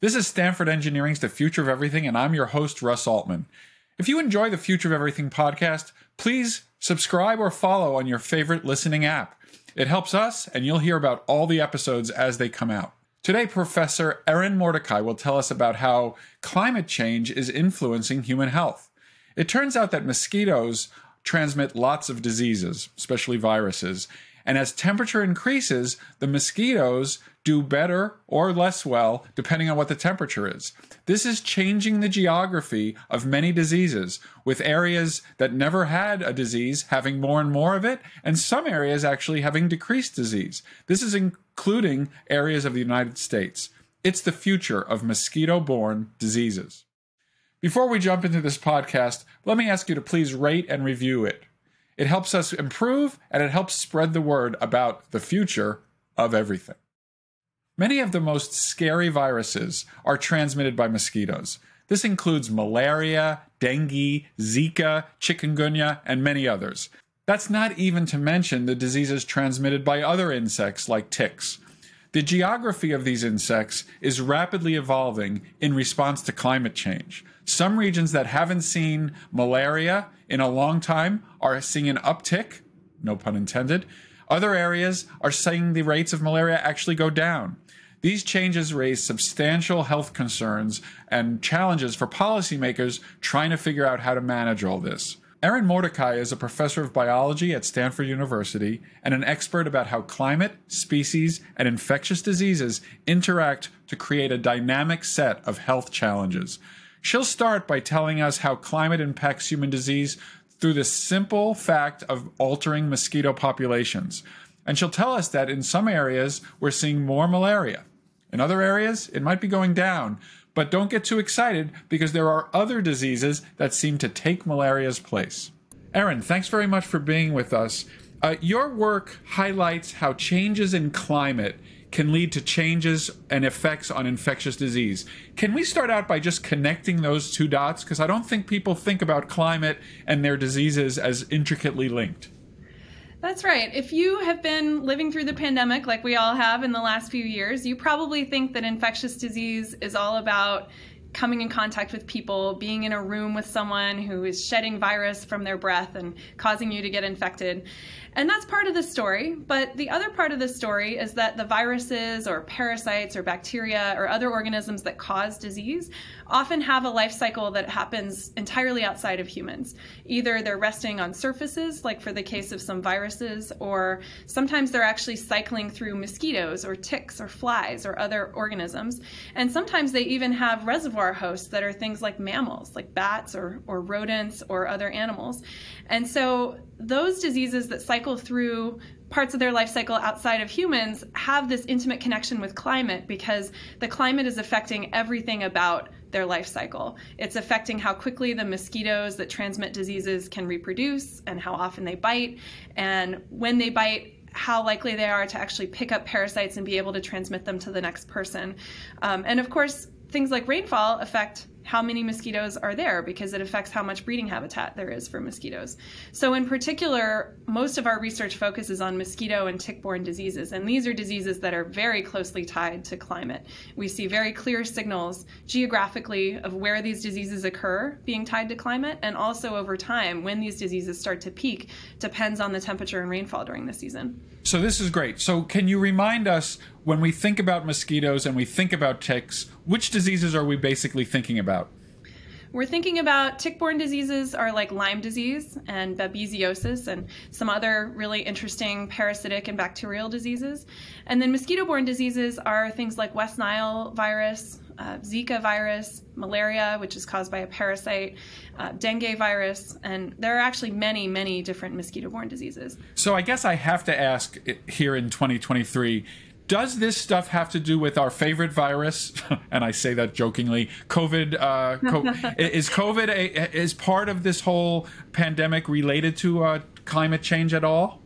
This is Stanford Engineering's The Future of Everything, and I'm your host, Russ Altman. If you enjoy the Future of Everything podcast, please subscribe or follow on your favorite listening app. It helps us, and you'll hear about all the episodes as they come out. Today, Professor Erin Mordecai will tell us about how climate change is influencing human health. It turns out that mosquitoes transmit lots of diseases, especially viruses. And as temperature increases, the mosquitoes do better or less well, depending on what the temperature is. This is changing the geography of many diseases, with areas that never had a disease having more and more of it, and some areas actually having decreased disease. This is including areas of the United States. It's the future of mosquito-borne diseases. Before we jump into this podcast, let me ask you to please rate and review it. It helps us improve, and it helps spread the word about the future of everything. Many of the most scary viruses are transmitted by mosquitoes. This includes malaria, dengue, Zika, chikungunya, and many others. That's not even to mention the diseases transmitted by other insects like ticks. The geography of these insects is rapidly evolving in response to climate change. Some regions that haven't seen malaria in a long time are seeing an uptick, no pun intended. Other areas are seeing the rates of malaria actually go down. These changes raise substantial health concerns and challenges for policymakers trying to figure out how to manage all this. Erin Mordecai is a professor of biology at Stanford University and an expert about how climate, species, and infectious diseases interact to create a dynamic set of health challenges. She'll start by telling us how climate impacts human disease through the simple fact of altering mosquito populations. And she'll tell us that in some areas, we're seeing more malaria. In other areas, it might be going down. But don't get too excited, because there are other diseases that seem to take malaria's place. Erin, thanks very much for being with us. Your work highlights how changes in climate can lead to changes and effects on infectious disease. Can we start out by just connecting those two dots? Because I don't think people think about climate and their diseases as intricately linked. That's right. If you have been living through the pandemic like we all have in the last few years, you probably think that infectious disease is all about coming in contact with people, being in a room with someone who is shedding virus from their breath and causing you to get infected. And that's part of the story. But the other part of the story is that the viruses or parasites or bacteria or other organisms that cause disease often have a life cycle that happens entirely outside of humans. Either they're resting on surfaces, like for the case of some viruses, or sometimes they're actually cycling through mosquitoes or ticks or flies or other organisms. And sometimes they even have reservoir hosts that are things like mammals, like bats or rodents or other animals. And so those diseases that cycle through parts of their life cycle outside of humans have this intimate connection with climate, because the climate is affecting everything about their life cycle. It's affecting how quickly the mosquitoes that transmit diseases can reproduce, and how often they bite, and when they bite, how likely they are to actually pick up parasites and be able to transmit them to the next person. And of course, things like rainfall affect how many mosquitoes are there, because it affects how much breeding habitat there is for mosquitoes. So in particular, most of our research focuses on mosquito and tick-borne diseases, and these are diseases that are very closely tied to climate. We see very clear signals geographically of where these diseases occur being tied to climate, and also over time when these diseases start to peak depends on the temperature and rainfall during the season. So this is great. So can you remind us, when we think about mosquitoes and we think about ticks, which diseases are we basically thinking about? We're thinking about tick-borne diseases are like Lyme disease and babesiosis and some other really interesting parasitic and bacterial diseases. And then mosquito-borne diseases are things like West Nile virus, Zika virus, malaria, which is caused by a parasite, dengue virus, and there are actually many, many different mosquito-borne diseases. So I guess I have to ask here in 2023, does this stuff have to do with our favorite virus? And I say that jokingly. COVID, is COVID is part of this whole pandemic related to climate change at all?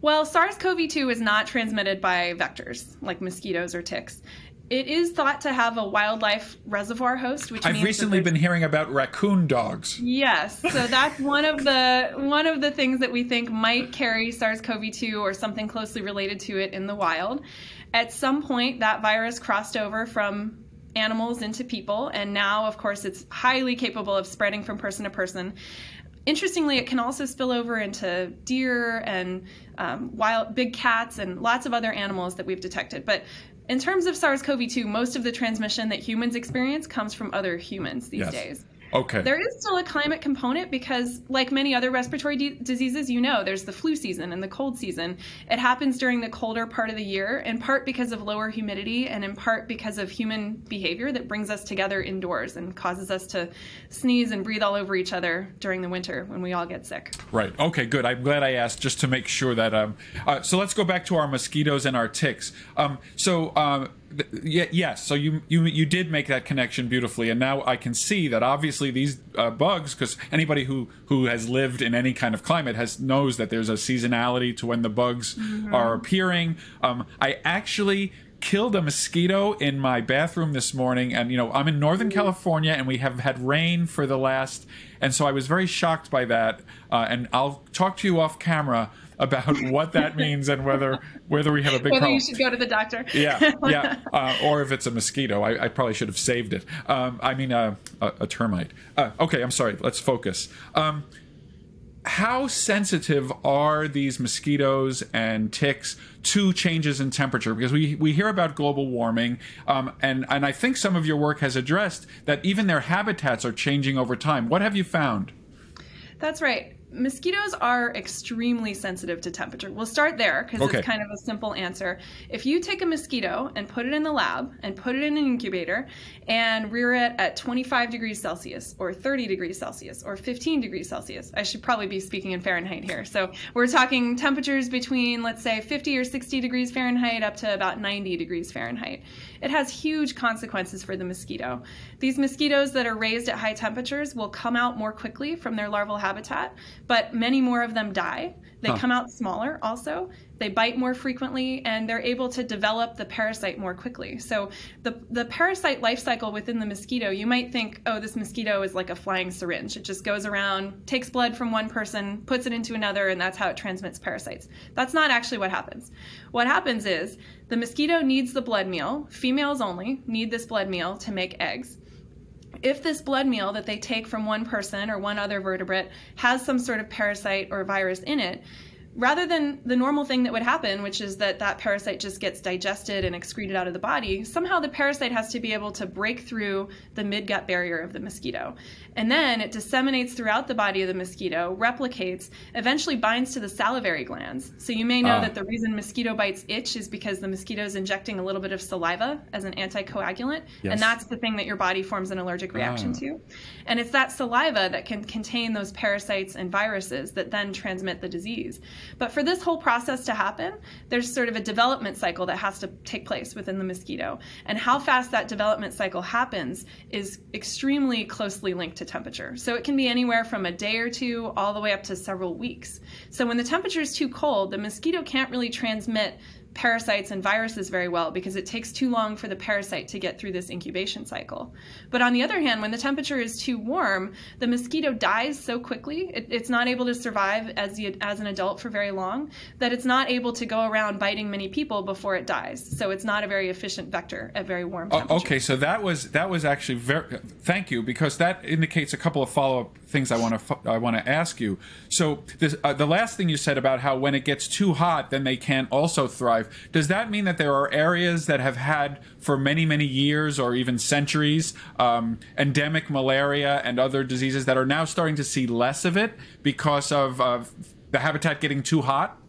Well, SARS-CoV-2 is not transmitted by vectors like mosquitoes or ticks. It is thought to have a wildlife reservoir host, which means I've recently been hearing about raccoon dogs. Yes, so that's one of the things that we think might carry SARS-CoV-2 or something closely related to it in the wild. At some point, that virus crossed over from animals into people, and now, of course, it's highly capable of spreading from person to person. Interestingly, it can also spill over into deer and wild big cats and lots of other animals that we've detected. But in terms of SARS-CoV-2, most of the transmission that humans experience comes from other humans these days. Okay. There is still a climate component because, like many other respiratory diseases, you know, there's the flu season and the cold season. It happens during the colder part of the year, in part because of lower humidity and in part because of human behavior that brings us together indoors and causes us to sneeze and breathe all over each other during the winter when we all get sick. Right. Okay, good. I'm glad I asked just to make sure that so let's go back to our mosquitoes and our ticks. Yes, so you did make that connection beautifully, and now I can see that obviously these bugs, because anybody who has lived in any kind of climate knows that there's a seasonality to when the bugs are appearing. I actually killed a mosquito in my bathroom this morning, and you know, I'm in Northern California and we have had rain for the last, and so I was very shocked by that, and I'll talk to you off camera about what that means and whether we have a big problem. Whether you should go to the doctor. Yeah, yeah. Or if it's a mosquito. I probably should have saved it. I mean, a termite. Okay, I'm sorry. Let's focus. How sensitive are these mosquitoes and ticks to changes in temperature? Because we hear about global warming, and I think some of your work has addressed that even their habitats are changing over time. What have you found? That's right. Mosquitoes are extremely sensitive to temperature. We'll start there because it's kind of a simple answer. If you take a mosquito and put it in the lab and put it in an incubator and rear it at 25 degrees Celsius or 30 degrees Celsius or 15 degrees Celsius, I should probably be speaking in Fahrenheit here. So we're talking temperatures between, let's say, 50 or 60 degrees Fahrenheit up to about 90 degrees Fahrenheit. It has huge consequences for the mosquito. These mosquitoes that are raised at high temperatures will come out more quickly from their larval habitat, but many more of them die. They come out smaller also. They bite more frequently, and they're able to develop the parasite more quickly. So the parasite life cycle within the mosquito, you might think, oh, this mosquito is like a flying syringe. It just goes around, takes blood from one person, puts it into another, and that's how it transmits parasites. That's not actually what happens. What happens is the mosquito needs the blood meal. Females only need this blood meal to make eggs. If this blood meal that they take from one person or one other vertebrate has some sort of parasite or virus in it, rather than the normal thing that would happen, which is that that parasite just gets digested and excreted out of the body, somehow the parasite has to be able to break through the mid-gut barrier of the mosquito. And then it disseminates throughout the body of the mosquito, replicates, eventually binds to the salivary glands. So you may know that the reason mosquito bites itch is because the mosquito is injecting a little bit of saliva as an anticoagulant, and that's the thing that your body forms an allergic reaction to. And it's that saliva that can contain those parasites and viruses that then transmit the disease. But for this whole process to happen, there's sort of a development cycle that has to take place within the mosquito. And how fast that development cycle happens is extremely closely linked to temperature. So it can be anywhere from a day or two all the way up to several weeks. So when the temperature is too cold, the mosquito can't really transmit parasites and viruses very well because it takes too long for the parasite to get through this incubation cycle. But on the other hand, when the temperature is too warm, the mosquito dies so quickly, it's not able to survive as an adult for very long, that it's not able to go around biting many people before it dies. So it's not a very efficient vector at very warm temperatures. Okay, so that was actually very, thank you, because that indicates a couple of follow-up things I want to ask you. So this, the last thing you said about how when it gets too hot, then they can also thrive. Does that mean that there are areas that have had for many, many years or even centuries endemic malaria and other diseases that are now starting to see less of it because of the habitat getting too hot?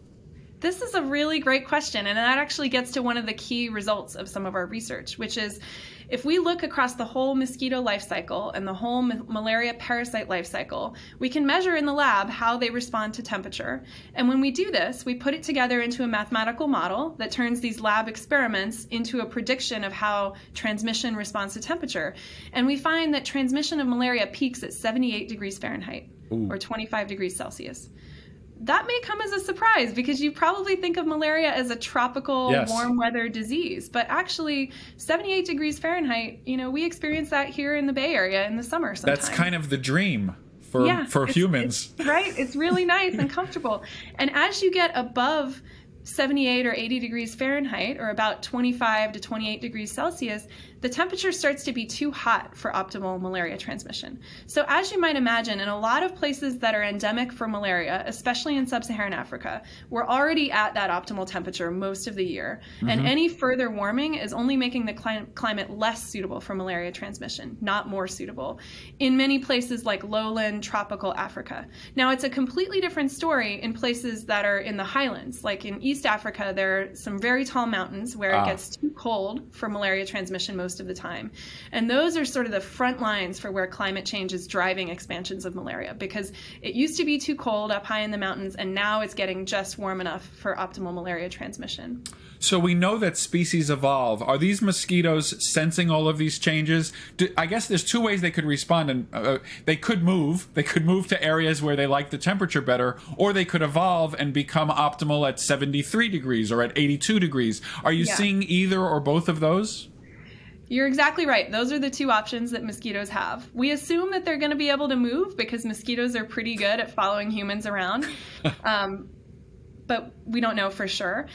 This is a really great question, and that actually gets to one of the key results of some of our research, which is if we look across the whole mosquito life cycle and the whole malaria parasite life cycle, we can measure in the lab how they respond to temperature. And when we do this, we put it together into a mathematical model that turns these lab experiments into a prediction of how transmission responds to temperature. And we find that transmission of malaria peaks at 78 degrees Fahrenheit or 25 degrees Celsius. That may come as a surprise because you probably think of malaria as a tropical, warm weather disease. But actually, 78 degrees Fahrenheit, you know, we experience that here in the Bay Area in the summer sometimes. That's kind of the dream for humans. It's really nice and comfortable. And as you get above 78 or 80 degrees Fahrenheit, or about 25 to 28 degrees Celsius, the temperature starts to be too hot for optimal malaria transmission. So as you might imagine, in a lot of places that are endemic for malaria, especially in sub-Saharan Africa, we're already at that optimal temperature most of the year. Mm-hmm. And any further warming is only making the climate less suitable for malaria transmission, not more suitable, in many places like lowland tropical Africa. Now, it's a completely different story in places that are in the highlands. Like in East Africa, there are some very tall mountains where it gets too cold for malaria transmission most of the time. And those are sort of the front lines for where climate change is driving expansions of malaria, because it used to be too cold up high in the mountains, and now it's getting just warm enough for optimal malaria transmission. So we know that species evolve. Are these mosquitoes sensing all of these changes? I guess there's two ways they could respond. And they could move. They could move to areas where they like the temperature better, or they could evolve and become optimal at 73 degrees or at 82 degrees. Are you seeing either or both of those? You're exactly right. Those are the two options that mosquitoes have. We assume that they're going to be able to move because mosquitoes are pretty good at following humans around. But we don't know for sure.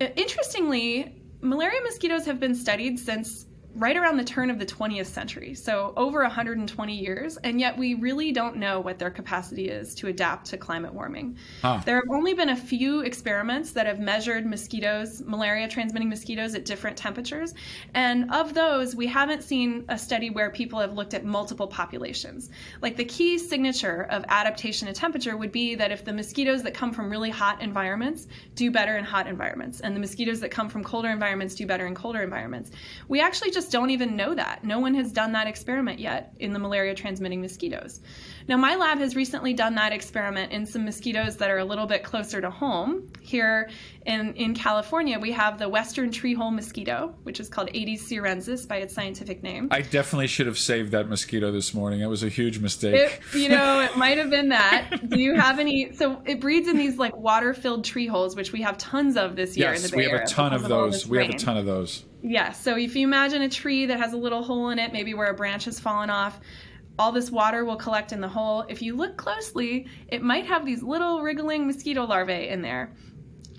Interestingly, malaria mosquitoes have been studied since right around the turn of the 20th century, so over 120 years, and yet we really don't know what their capacity is to adapt to climate warming. There have only been a few experiments that have measured mosquitoes, malaria-transmitting mosquitoes, at different temperatures, and of those, we haven't seen a study where people have looked at multiple populations. Like, the key signature of adaptation to temperature would be that if the mosquitoes that come from really hot environments do better in hot environments, and the mosquitoes that come from colder environments do better in colder environments. We actually just don't even know that. No one has done that experiment yet in the malaria transmitting mosquitoes. Now, my lab has recently done that experiment in some mosquitoes that are a little bit closer to home. Here in California, we have the western treehole mosquito, which is called Aedes sierrensis by its scientific name. I definitely should have saved that mosquito this morning. It was a huge mistake. It might have been that. Do you have any? So it breeds in these like water-filled tree holes, which we have tons of this year in the Bay Area. Yes, we have a ton of those. We have a ton of those. Yeah, so if you imagine a tree that has a little hole in it, maybe where a branch has fallen off, all this water will collect in the hole. If you look closely, it might have these little wriggling mosquito larvae in there.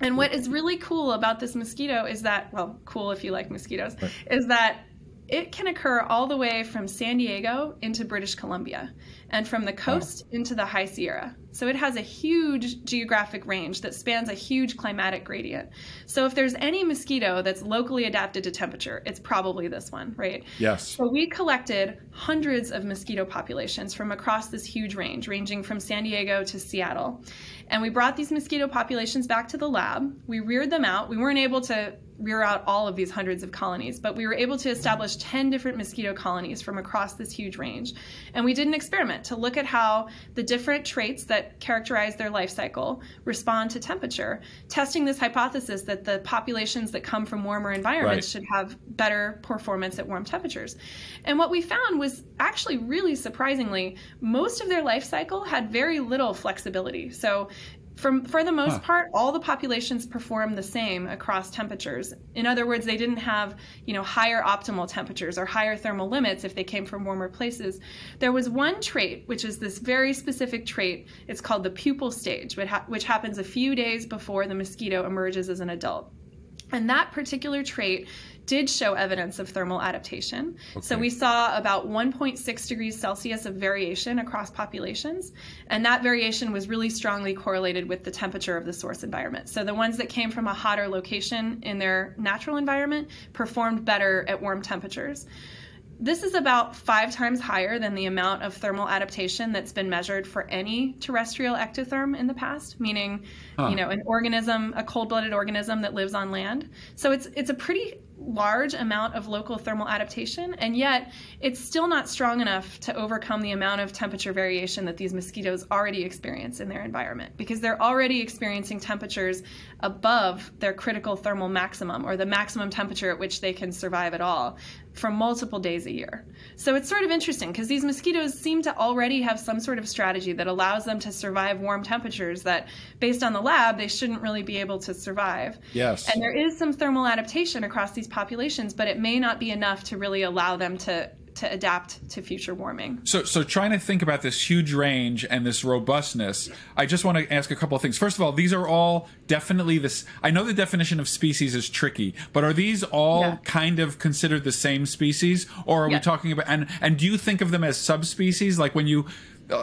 And what is really cool about this mosquito is that, well, cool if you like mosquitoes, is that it can occur all the way from San Diego into British Columbia and from the coast into the High Sierra. So it has a huge geographic range that spans a huge climatic gradient. So if there's any mosquito that's locally adapted to temperature, it's probably this one, right? Yes. So we collected hundreds of mosquito populations from across this huge range, ranging from San Diego to Seattle. And we brought these mosquito populations back to the lab. We reared them out. We weren't able to rear out all of these hundreds of colonies, but we were able to establish 10 different mosquito colonies from across this huge range. And we did an experiment to look at how the different traits that characterize their life cycle respond to temperature, testing this hypothesis that the populations that come from warmer environments should have better performance at warm temperatures. And what we found was actually really surprisingly, most of their life cycle had very little flexibility. So for the most part, all the populations perform the same across temperatures. In other words, they didn't have, you know, higher optimal temperatures or higher thermal limits if they came from warmer places. There was one trait, which is this very specific trait. It's called the pupal stage, which happens a few days before the mosquito emerges as an adult. And that particular trait did show evidence of thermal adaptation. So we saw about 1.6 degrees Celsius of variation across populations, and that variation was really strongly correlated with the temperature of the source environment. So the ones that came from a hotter location in their natural environment performed better at warm temperatures. This is about 5 times higher than the amount of thermal adaptation that's been measured for any terrestrial ectotherm in the past, meaning, you know, an organism, a cold-blooded organism that lives on land. So it's a pretty large amount of local thermal adaptation, and yet it's still not strong enough to overcome the amount of temperature variation that these mosquitoes already experience in their environment, because they're already experiencing temperatures above their critical thermal maximum, or the maximum temperature at which they can survive at all, for multiple days a year. So it's sort of interesting because these mosquitoes seem to already have some sort of strategy that allows them to survive warm temperatures that, based on the lab, they shouldn't really be able to survive. Yes. And there is some thermal adaptation across these populations, but it may not be enough to really allow them to to adapt to future warming. So trying to think about this huge range and this robustness, I just want to ask a couple of things. First of all, these are all definitely this. I know the definition of species is tricky, but are these all kind of considered the same species, or are we talking about? And do you think of them as subspecies? Like when you,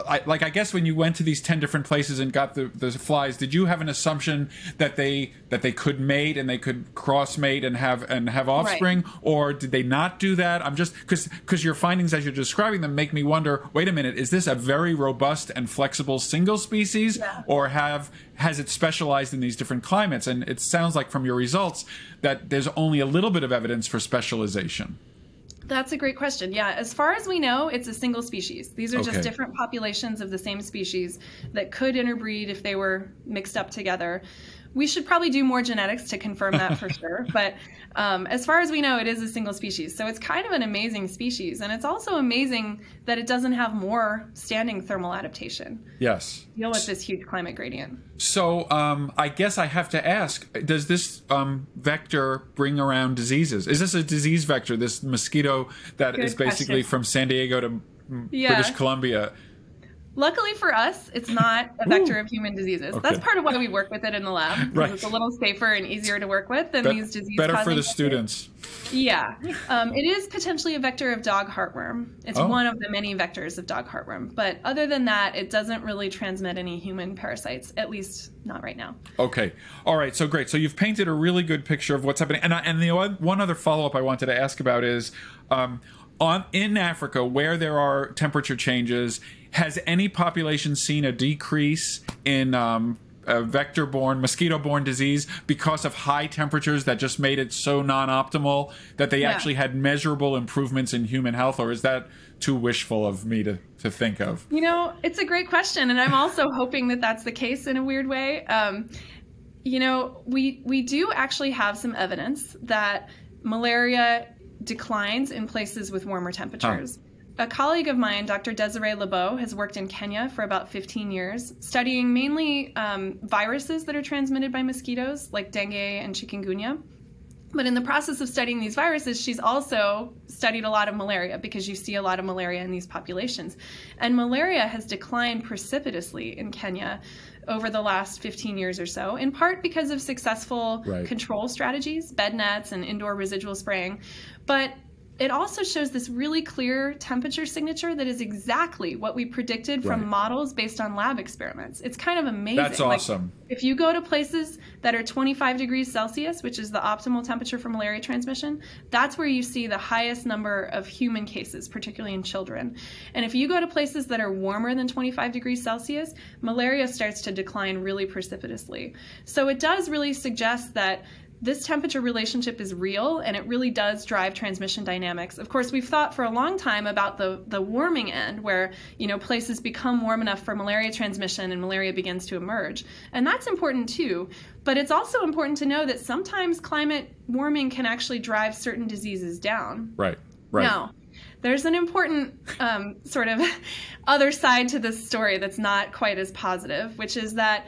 I guess when you went to these 10 different places and got the flies, did you have an assumption that they could mate and they could cross-mate and have offspring, or did they not do that? I'm just because your findings as you're describing them make me wonder. Wait a minute, is this a very robust and flexible single species, or has it specialized in these different climates? And it sounds like from your results that there's only a little bit of evidence for specialization. That's a great question. Yeah, as far as we know, it's a single species. These are just different populations of the same species that could interbreed if they were mixed up together. We should probably do more genetics to confirm that for sure. But as far as we know, it is a single species. So it's kind of an amazing species. And it's also amazing that it doesn't have more standing thermal adaptation. Yes. Deal with this huge climate gradient. So I guess I have to ask, does this vector bring around diseases? Is this a disease vector, this mosquito that is basically from San Diego to British Columbia? Luckily for us, it's not a vector of human diseases. That's part of why we work with it in the lab. It's a little safer and easier to work with than these diseases. Better for the students. Yeah. It is potentially a vector of dog heartworm. It's one of the many vectors of dog heartworm. But other than that, it doesn't really transmit any human parasites, at least not right now. Okay. All right. So great. So you've painted a really good picture of what's happening. And the one other follow-up I wanted to ask about is in Africa, where there are temperature changes, has any population seen a decrease in vector-borne, mosquito-borne disease because of high temperatures that just made it so non-optimal that they actually had measurable improvements in human health? Or is that too wishful of me to think of? You know, it's a great question. And I'm also hoping that that's the case in a weird way. You know, we do actually have some evidence that malaria declines in places with warmer temperatures. A colleague of mine, Dr. Desiree Lebeau, has worked in Kenya for about 15 years, studying mainly viruses that are transmitted by mosquitoes, like dengue and chikungunya. But in the process of studying these viruses, she's also studied a lot of malaria, because you see a lot of malaria in these populations. And malaria has declined precipitously in Kenya over the last 15 years or so, in part because of successful control strategies, bed nets and indoor residual spraying. But it also shows this really clear temperature signature that is exactly what we predicted from models based on lab experiments. It's kind of amazing. That's awesome. Like, if you go to places that are 25 degrees Celsius, which is the optimal temperature for malaria transmission, that's where you see the highest number of human cases, particularly in children. And if you go to places that are warmer than 25 degrees Celsius, malaria starts to decline really precipitously. So it does really suggest that this temperature relationship is real, and it really does drive transmission dynamics. Of course, we've thought for a long time about the warming end, where, you know, places become warm enough for malaria transmission and malaria begins to emerge. And that's important too, but it's also important to know that sometimes climate warming can actually drive certain diseases down. Right. Now, there's an important sort of other side to this story that's not quite as positive, which is that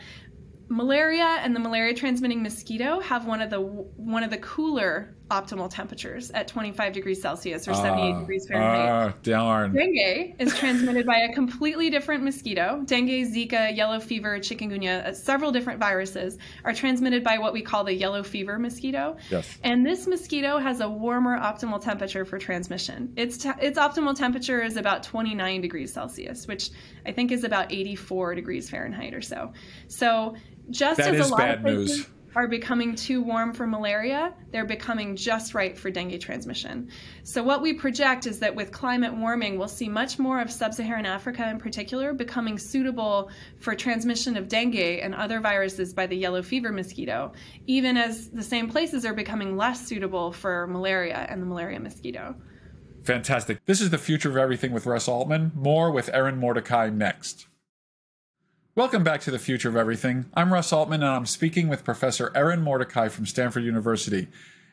malaria and the malaria-transmitting mosquito have one of the cooler optimal temperatures at 25 degrees Celsius or 78 degrees Fahrenheit. Darn. Dengue is transmitted by a completely different mosquito. Dengue, Zika, yellow fever, chikungunya, several different viruses are transmitted by what we call the yellow fever mosquito. Yes. And this mosquito has a warmer optimal temperature for transmission. Its optimal temperature is about 29 degrees Celsius, which I think is about 84 degrees Fahrenheit or so. So just that as a lot of places are becoming too warm for malaria, they're becoming just right for dengue transmission. So what we project is that with climate warming, we'll see much more of sub-Saharan Africa in particular becoming suitable for transmission of dengue and other viruses by the yellow fever mosquito, even as the same places are becoming less suitable for malaria and the malaria mosquito. Fantastic. This is The Future of Everything with Russ Altman. More with Erin Mordecai next. Welcome back to The Future of Everything. I'm Russ Altman, and I'm speaking with Professor Erin Mordecai from Stanford University.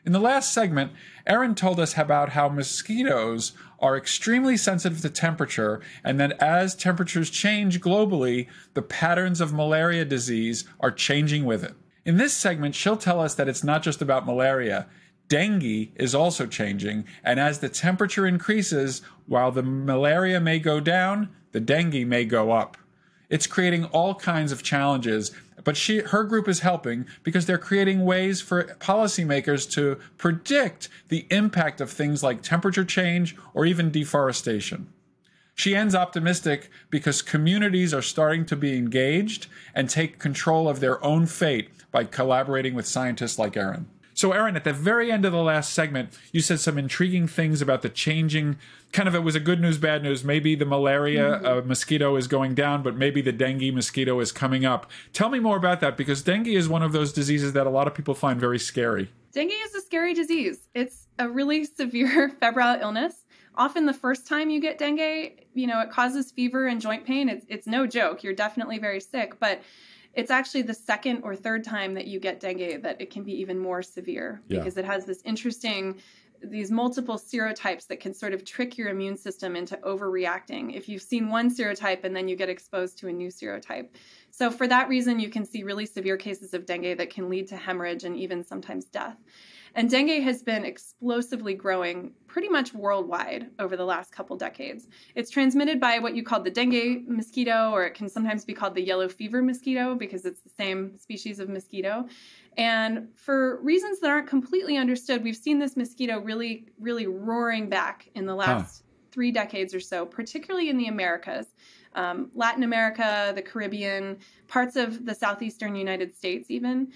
In the last segment, Erin told us about how mosquitoes are extremely sensitive to temperature, and that as temperatures change globally, the patterns of malaria disease are changing with it. In this segment, she'll tell us that it's not just about malaria. Dengue is also changing, and as the temperature increases, while the malaria may go down, the dengue may go up. It's creating all kinds of challenges, but her group is helping because they're creating ways for policymakers to predict the impact of things like temperature change or even deforestation. She ends optimistic because communities are starting to be engaged and take control of their own fate by collaborating with scientists like Erin. So Erin, at the very end of the last segment, you said some intriguing things about the changing, kind of it was a good news, bad news. Maybe the malaria mosquito is going down, but maybe the dengue mosquito is coming up. Tell me more about that, because dengue is one of those diseases that a lot of people find very scary. Dengue is a scary disease. It's a really severe febrile illness. Often the first time you get dengue, you know, it causes fever and joint pain. It's no joke. You're definitely very sick, but it's actually the second or third time that you get dengue that it can be even more severe because it has this interesting, these multiple serotypes that can sort of trick your immune system into overreacting. If you've seen one serotype and then you get exposed to a new serotype. So for that reason, you can see really severe cases of dengue that can lead to hemorrhage and even sometimes death. And dengue has been explosively growing pretty much worldwide over the last couple decades. It's transmitted by what you call the dengue mosquito, or it can sometimes be called the yellow fever mosquito because it's the same species of mosquito. And for reasons that aren't completely understood, we've seen this mosquito really, really roaring back in the last 3 decades or so, particularly in the Americas. Latin America, the Caribbean, parts of the southeastern United States even.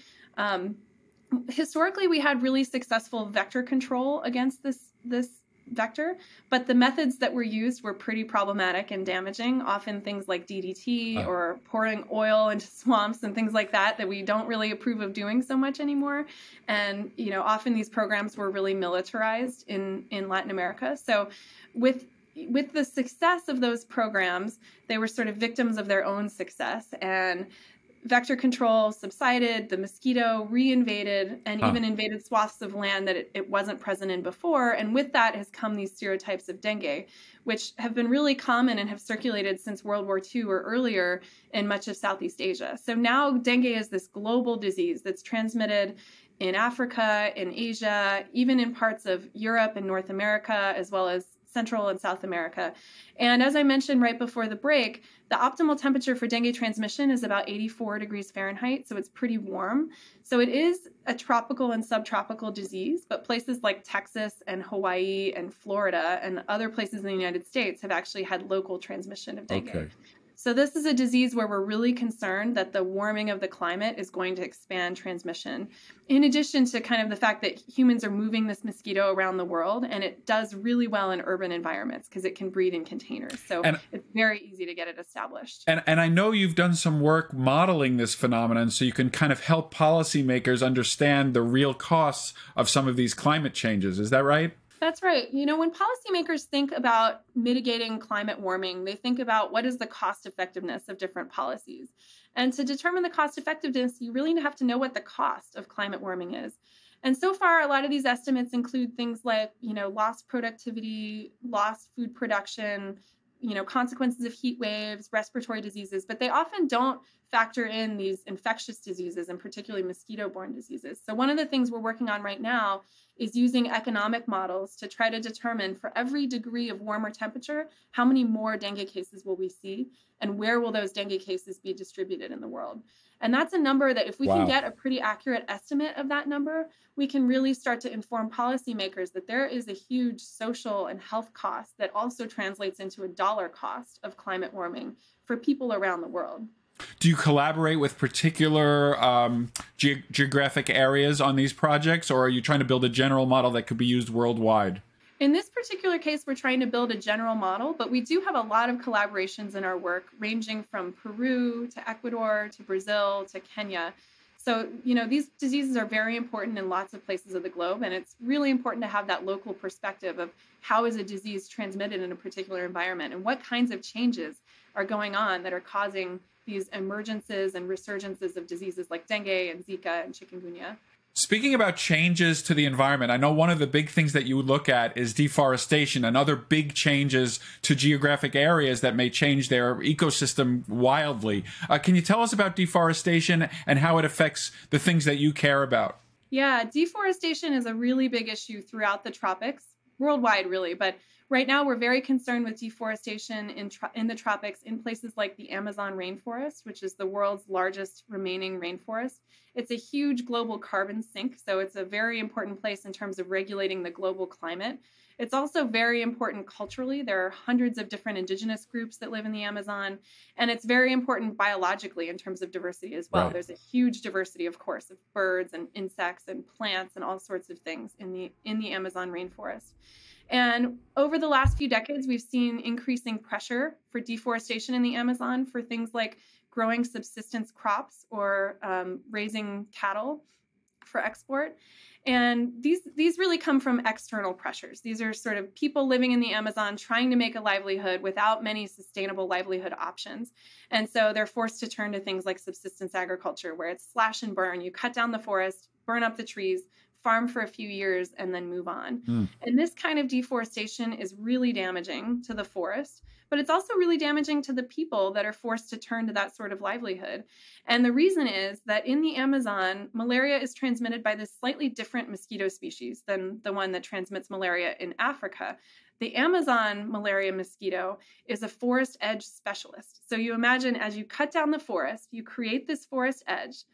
Historically, we had really successful vector control against this vector, but the methods that were used were pretty problematic and damaging, often things like DDT or pouring oil into swamps and things like that, that we don't really approve of doing so much anymore. And, you know, often these programs were really militarized in Latin America. So with the success of those programs, they were sort of victims of their own success, and vector control subsided, the mosquito reinvaded, and even invaded swaths of land that it wasn't present in before. And with that has come these serotypes of dengue, which have been really common and have circulated since World War II or earlier in much of Southeast Asia. So now dengue is this global disease that's transmitted in Africa, in Asia, even in parts of Europe and North America, as well as Central and South America. And as I mentioned right before the break, the optimal temperature for dengue transmission is about 84 degrees Fahrenheit, so it's pretty warm. So it is a tropical and subtropical disease, but places like Texas and Hawaii and Florida and other places in the United States have actually had local transmission of dengue. Okay. So this is a disease where we're really concerned that the warming of the climate is going to expand transmission, in addition to kind of the fact that humans are moving this mosquito around the world, and it does really well in urban environments because it can breed in containers. So it's very easy to get it established. And I know you've done some work modeling this phenomenon so you can kind of help policymakers understand the real costs of some of these climate changes. Is that right? That's right. You know, when policymakers think about mitigating climate warming, they think about what is the cost effectiveness of different policies. And to determine the cost effectiveness, you really have to know what the cost of climate warming is. And so far, a lot of these estimates include things like, you know, lost productivity, lost food production, you know, consequences of heat waves, respiratory diseases, but they often don't factor in these infectious diseases and particularly mosquito-borne diseases. So one of the things we're working on right now is using economic models to try to determine for every degree of warmer temperature, how many more dengue cases will we see and where will those dengue cases be distributed in the world? And that's a number that if we can get a pretty accurate estimate of that number, we can really start to inform policymakers that there is a huge social and health cost that also translates into a dollar cost of climate warming for people around the world. Do you collaborate with particular geographic areas on these projects, or are you trying to build a general model that could be used worldwide? In this particular case, we're trying to build a general model, but we do have a lot of collaborations in our work, ranging from Peru to Ecuador to Brazil to Kenya. So, you know, these diseases are very important in lots of places of the globe, and it's really important to have that local perspective of how is a disease transmitted in a particular environment and what kinds of changes are going on that are causing these emergences and resurgences of diseases like dengue and Zika and chikungunya. Speaking about changes to the environment, I know one of the big things that you look at is deforestation and other big changes to geographic areas that may change their ecosystem wildly. Can you tell us about deforestation and how it affects the things that you care about? Yeah, deforestation is a really big issue throughout the tropics, worldwide really, but right now we're very concerned with deforestation in the tropics in places like the Amazon rainforest, which is the world's largest remaining rainforest. It's a huge global carbon sink, so it's a very important place in terms of regulating the global climate. It's also very important culturally. There are hundreds of different indigenous groups that live in the Amazon, and it's very important biologically in terms of diversity as well. Right. There's a huge diversity, of course, of birds and insects and plants and all sorts of things in the Amazon rainforest. And over the last few decades, we've seen increasing pressure for deforestation in the Amazon for things like growing subsistence crops or raising cattle for export. And these really come from external pressures. These are sort of people living in the Amazon trying to make a livelihood without many sustainable livelihood options. And so they're forced to turn to things like subsistence agriculture, where it's slash and burn. You cut down the forest, burn up the trees, farm for a few years, and then move on. Mm. And this kind of deforestation is really damaging to the forest, but it's also really damaging to the people that are forced to turn to that sort of livelihood. And the reason is that in the Amazon, malaria is transmitted by this slightly different mosquito species than the one that transmits malaria in Africa. The Amazon malaria mosquito is a forest edge specialist. So you imagine as you cut down the forest, you create this forest edge.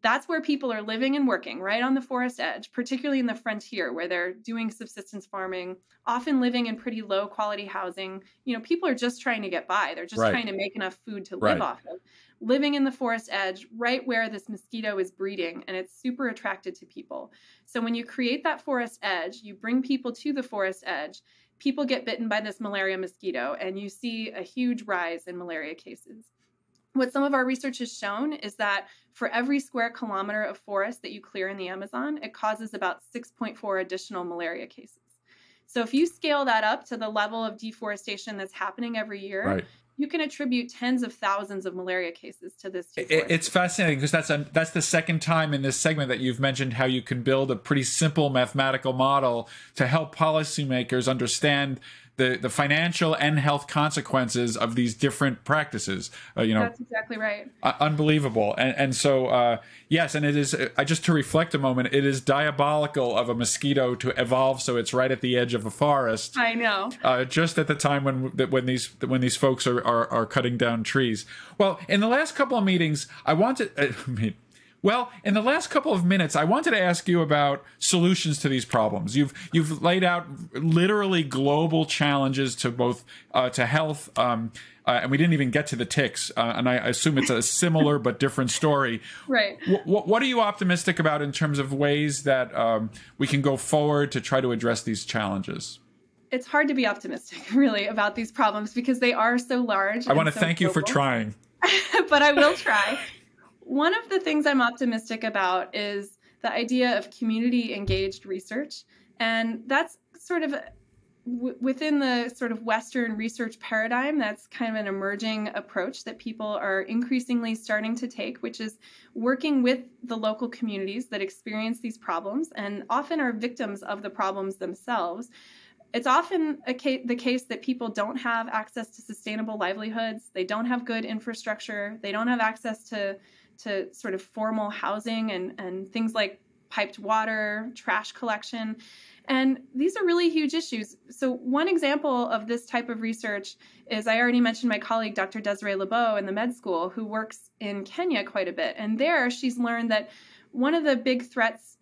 That's where people are living and working, right on the forest edge, particularly in the frontier where they're doing subsistence farming, often living in pretty low quality housing. You know, people are just trying to get by. They're just trying to make enough food to live off of. Living in the forest edge, right where this mosquito is breeding, and it's super attracted to people. So when you create that forest edge, you bring people to the forest edge, people get bitten by this malaria mosquito, and you see a huge rise in malaria cases. What some of our research has shown is that for every square kilometer of forest that you clear in the Amazon, it causes about 6.4 additional malaria cases. So if you scale that up to the level of deforestation that's happening every year, you can attribute tens of thousands of malaria cases to this. It's fascinating because that's the second time in this segment that you've mentioned how you can build a pretty simple mathematical model to help policymakers understand the financial and health consequences of these different practices. That's exactly right. Unbelievable. And so, yes, and it is, just to reflect a moment, it is diabolical of a mosquito to evolve so it's right at the edge of a forest. I know. Just at the time when these folks are cutting down trees. Well, in the last couple of meetings, in the last couple of minutes, I wanted to ask you about solutions to these problems. You've laid out literally global challenges to both to health, and we didn't even get to the ticks. And I assume it's a similar but different story. Right. What are you optimistic about in terms of ways that we can go forward to try to address these challenges? It's hard to be optimistic, really, about these problems because they are so large. I want to thank you for trying. But I will try. One of the things I'm optimistic about is the idea of community-engaged research. And that's sort of within the sort of Western research paradigm, that's kind of an emerging approach that people are increasingly starting to take, which is working with the local communities that experience these problems and often are victims of the problems themselves. It's often the case that people don't have access to sustainable livelihoods. They don't have good infrastructure. They don't have access to sort of formal housing and things like piped water, trash collection. And these are really huge issues. So one example of this type of research is, I already mentioned my colleague, Dr. Desiree Lebeau in the med school, who works in Kenya quite a bit. And there she's learned that one of the big threats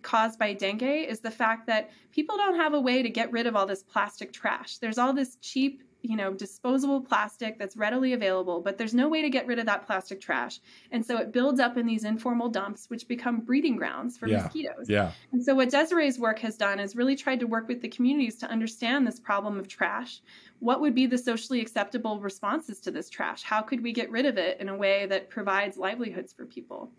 caused by dengue is the fact that people don't have a way to get rid of all this plastic trash. There's all this cheap, disposable plastic that's readily available, but there's no way to get rid of that plastic trash. And so it builds up in these informal dumps, which become breeding grounds for mosquitoes. Yeah. And so what Desiree's work has done is really tried to work with the communities to understand this problem of trash. What would be the socially acceptable responses to this trash? How could we get rid of it in a way that provides livelihoods for people?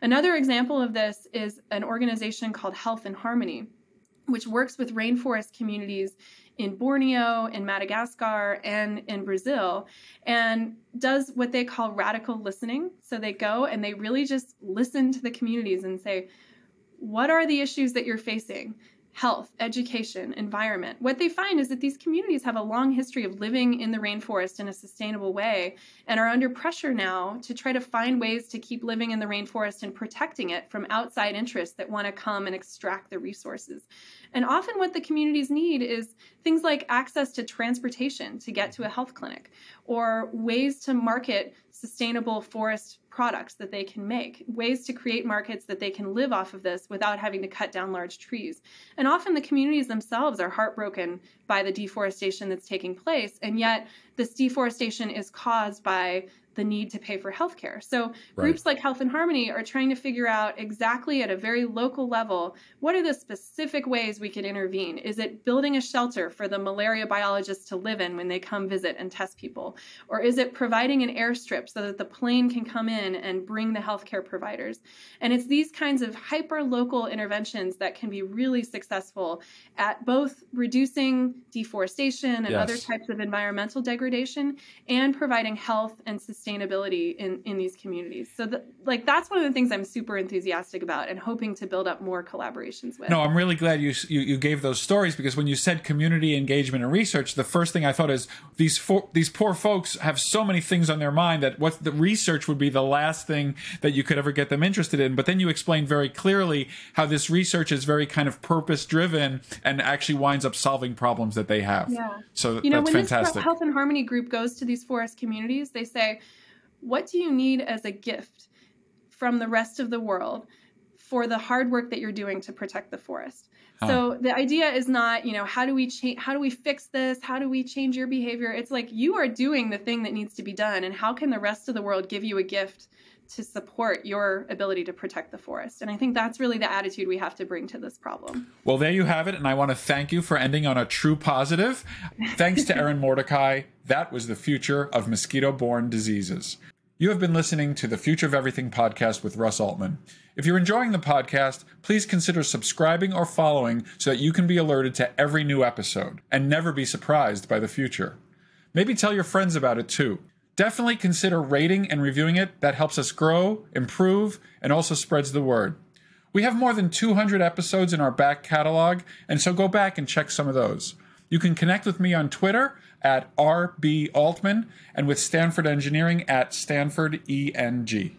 Another example of this is an organization called Health in Harmony, which works with rainforest communities in Borneo, in Madagascar, and in Brazil, and does what they call radical listening. So they go and they really just listen to the communities and say, what are the issues that you're facing? health, education, environment. What they find is that these communities have a long history of living in the rainforest in a sustainable way and are under pressure now to try to find ways to keep living in the rainforest and protecting it from outside interests that want to come and extract the resources. And often what the communities need is things like access to transportation to get to a health clinic, or ways to market sustainable forest products that they can make, ways to create markets that they can live off of this without having to cut down large trees. And often the communities themselves are heartbroken by the deforestation that's taking place, and yet this deforestation is caused by the need to pay for healthcare. So groups like Health in Harmony are trying to figure out exactly at a very local level, what are the specific ways we could intervene? Is it building a shelter for the malaria biologists to live in when they come visit and test people? Or is it providing an airstrip so that the plane can come in and bring the healthcare providers? And it's these kinds of hyper-local interventions that can be really successful at both reducing deforestation and other types of environmental degradation and providing health and sustainability in these communities. So that's one of the things I'm super enthusiastic about and hoping to build up more collaborations with. No, I'm really glad you gave those stories, because when you said community engagement and research, the first thing I thought is these poor folks have so many things on their mind that what the research would be the last thing that you could ever get them interested in. But then you explained very clearly how this research is very kind of purpose driven and actually winds up solving problems that they have. Yeah. So you know, that's fantastic. When this Health in Harmony group goes to these forest communities, they say, what do you need as a gift from the rest of the world for the hard work that you're doing to protect the forest? So the idea is not, you know, how do we fix this? How do we change your behavior? It's like, you are doing the thing that needs to be done, and how can the rest of the world give you a gift to support your ability to protect the forest? And I think that's really the attitude we have to bring to this problem. Well, there you have it. And I want to thank you for ending on a true positive. Thanks to Erin Mordecai. That was The Future of Mosquito-Borne Diseases. You have been listening to the Future of Everything podcast with Russ Altman. If you're enjoying the podcast, please consider subscribing or following so that you can be alerted to every new episode and never be surprised by the future. Maybe tell your friends about it too. Definitely consider rating and reviewing it. That helps us grow, improve, and also spreads the word. We have more than 200 episodes in our back catalog, and so go back and check some of those. You can connect with me on Twitter @RBAltman and with Stanford Engineering @StanfordENG.